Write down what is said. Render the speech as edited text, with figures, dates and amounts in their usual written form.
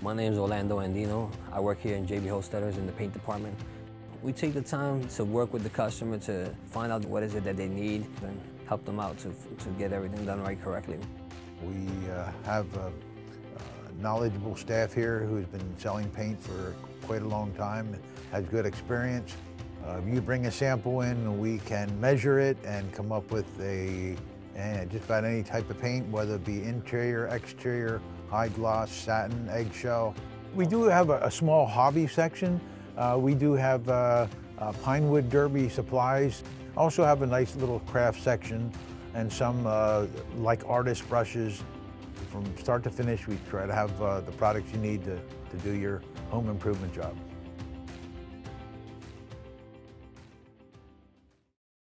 My name is Orlando Andino. I work here in J.B. Hostetter's in the paint department. We take the time to work with the customer to find out what is it that they need and help them out to get everything done right correctly. We have a knowledgeable staff here who has been selling paint for quite a long time, has good experience. You bring a sample in, we can measure it and come up with just about any type of paint, whether it be interior, exterior, high gloss, satin, eggshell. We do have a small hobby section. We do have Pinewood Derby supplies. Also have a nice little craft section and some like artist brushes. From start to finish, we try to have the products you need to do your home improvement job.